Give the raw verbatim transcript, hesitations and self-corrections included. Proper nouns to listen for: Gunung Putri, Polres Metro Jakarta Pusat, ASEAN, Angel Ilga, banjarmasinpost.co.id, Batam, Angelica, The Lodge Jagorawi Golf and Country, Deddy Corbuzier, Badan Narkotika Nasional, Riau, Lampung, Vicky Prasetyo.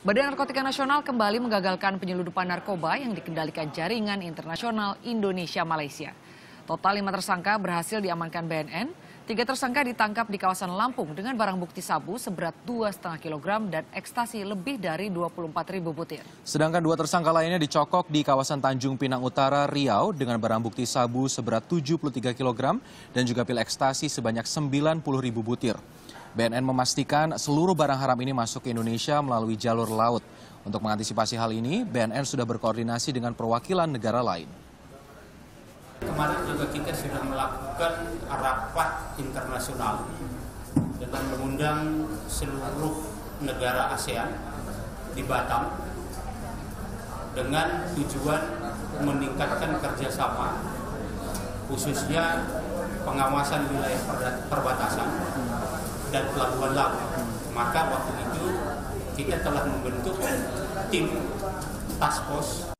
Badan Narkotika Nasional kembali menggagalkan penyeludupan narkoba yang dikendalikan jaringan internasional Indonesia-Malaysia. Total lima tersangka berhasil diamankan B N N, tiga tersangka ditangkap di kawasan Lampung dengan barang bukti sabu seberat dua koma lima kilogram dan ekstasi lebih dari dua puluh empat ribu butir. Sedangkan dua tersangka lainnya dicokok di kawasan Tanjung Pinang Utara, Riau dengan barang bukti sabu seberat tujuh puluh tiga kilogram dan juga pil ekstasi sebanyak sembilan puluh ribu butir. B N N memastikan seluruh barang haram ini masuk ke Indonesia melalui jalur laut. Untuk mengantisipasi hal ini, B N N sudah berkoordinasi dengan perwakilan negara lain. Kemarin juga kita sudah melakukan rapat internasional dengan mengundang seluruh negara ASEAN di Batam dengan tujuan meningkatkan kerjasama, khususnya pengawasan wilayah perbatasan dan pelabuhan laut. Maka waktu itu kita telah membentuk tim task force.